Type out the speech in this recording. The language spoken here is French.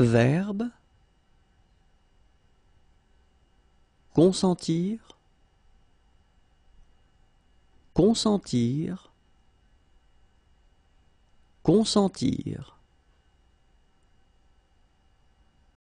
Verbe consentir, consentir, consentir.